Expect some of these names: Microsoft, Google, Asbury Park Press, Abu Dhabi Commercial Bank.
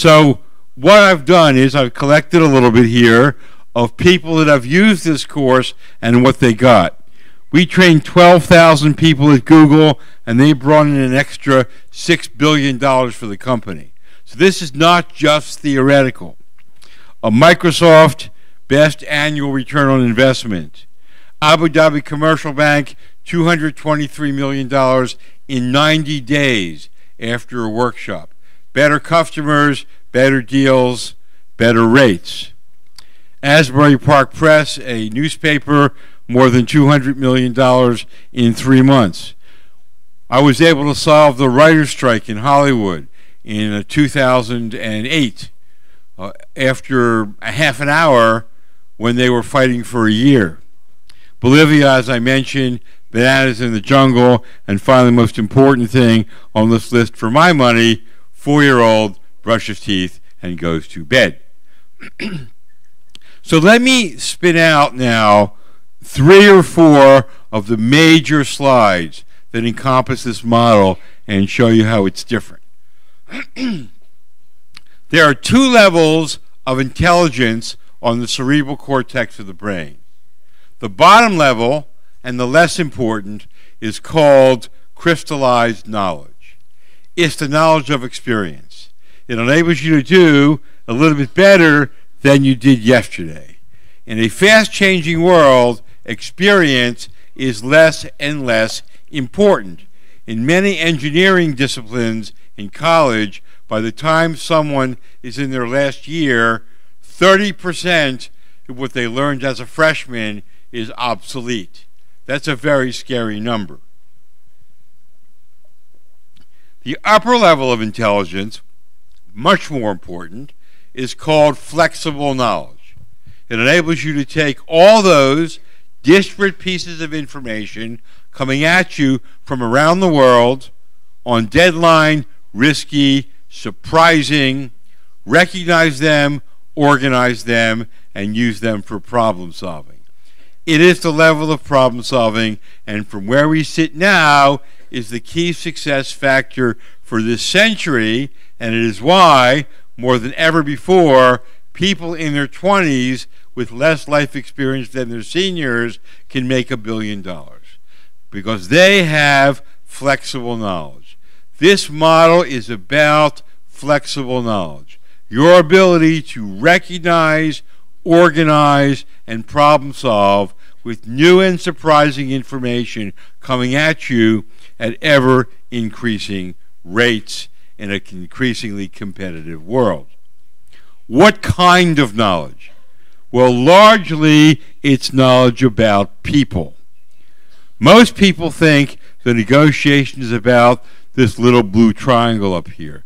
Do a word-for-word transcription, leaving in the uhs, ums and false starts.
So what I've done is I've collected a little bit here of people that have used this course and what they got. We trained twelve thousand people at Google, and they brought in an extra six billion dollars for the company. So this is not just theoretical. A Microsoft, best annual return on investment. Abu Dhabi Commercial Bank, two hundred twenty-three million dollars in ninety days after a workshop. Better customers, better deals, better rates. Asbury Park Press, a newspaper, more than two hundred million dollars in three months. I was able to solve the writer's strike in Hollywood in two thousand eight uh, after a half an hour when they were fighting for a year. Bolivia, as I mentioned, bananas in the jungle, and finally, most important thing on this list for my money, four-year-old brushes teeth and goes to bed. So let me spin out now three or four of the major slides that encompass this model and show you how it's different. There are two levels of intelligence on the cerebral cortex of the brain. The bottom level, and the less important, is called crystallized knowledge. It's the knowledge of experience. It enables you to do a little bit better than you did yesterday. In a fast-changing world, experience is less and less important. In many engineering disciplines in college, by the time someone is in their last year, thirty percent of what they learned as a freshman is obsolete. That's a very scary number. The upper level of intelligence, much more important, is called flexible knowledge. It enables you to take all those disparate pieces of information coming at you from around the world on deadline, risky, surprising, recognize them, organize them, and use them for problem solving. It is the level of problem solving, and from where we sit now is the key success factor for this century, and it is why, more than ever before, people in their twenties with less life experience than their seniors can make a billion dollars because they have flexible knowledge. This model is about flexible knowledge, your ability to recognize, organize, and problem solve with new and surprising information coming at you at ever increasing rates in an increasingly competitive world. What kind of knowledge? Well, largely it's knowledge about people. Most people think the negotiation is about this little blue triangle up here.